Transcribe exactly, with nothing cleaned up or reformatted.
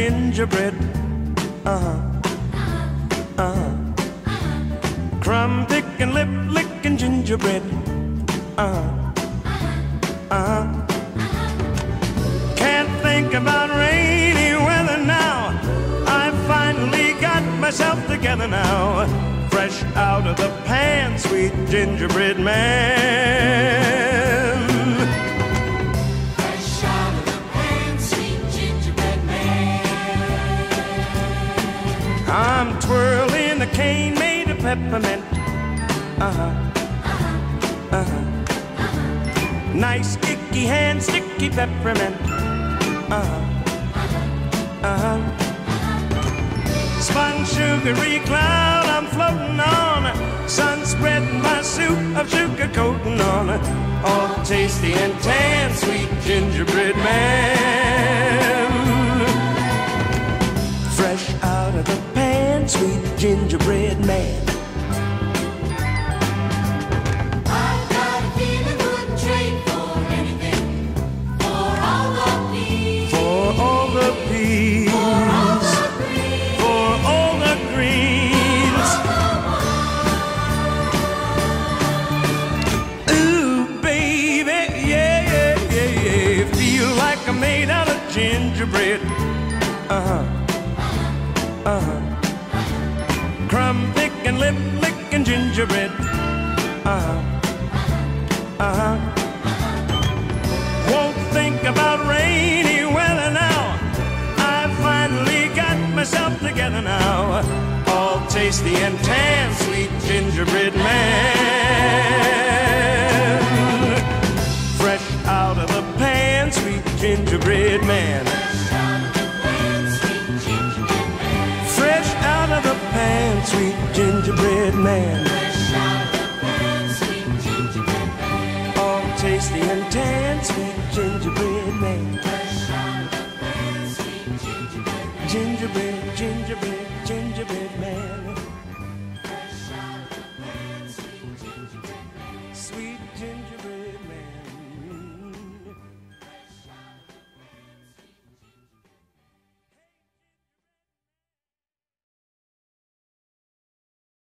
gingerbread, uh-huh, uh-huh, crumb pickin', lip lickin' gingerbread, uh-huh, uh-huh, can't think about rainy weather now, I finally got myself together now, fresh out of the pan, sweet gingerbread man. I'm twirling a cane made of peppermint, uh-huh, uh-huh, uh-huh, nice icky hand, sticky peppermint, uh-huh, uh-huh, spun sugary cloud I'm floating on, sun spreading my soup of sugar coating on, all tasty and tan, sweet gingerbread man, fresh out of the sweet gingerbread man. I've got a feeling wouldn't trade for anything, for all the peace, for all the peace, for all the greens, for all the greens. Ooh, baby, yeah, yeah, yeah, yeah. Feel like I'm made out of gingerbread. Uh-huh, uh-huh, crumb pickin', lip lickin' gingerbread, uh-huh, uh-huh, won't think about rainy weather now, I finally got myself together now, all tasty and tan, sweet gingerbread man, fresh out of the pan, sweet gingerbread man. Sweet gingerbread man, fresh out of the pan, sweet gingerbread man, all tasty and tan, sweet gingerbread man, fresh out of the pan, sweet gingerbread man, gingerbread, gingerbread, gingerbread man, fresh out of the pan, sweet gingerbread man, sweet gingerbread.